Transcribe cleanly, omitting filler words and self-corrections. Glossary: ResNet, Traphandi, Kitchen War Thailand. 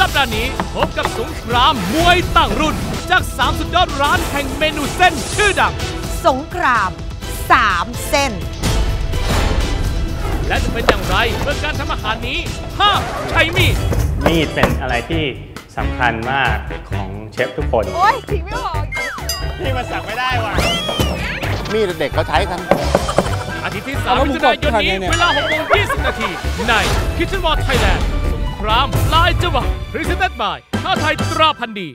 สัปดาห์นี้พบกับสงครามมวยต่างรุ่นจาก3สุดยอดร้านแห่งเมนูเส้นชื่อดังสงคราม3เส้นและจะเป็นอย่างไรเมื่อการทำอาหารนี้ห้ามใช้มีดเป็นอะไรที่สำคัญมากของเชฟทุกคนโอ๊ยทิ้งไม่ออกนี่มันสั่งไม่ได้ว่ะมีดเด็กเขาใช้กันอาทิตย์ที่3มิถุนายนนี้เวลา 6:20 นาทีใน Kitchen War Thailand สงครามลายจังหวะ ResNet by ท่าไทย Traphandi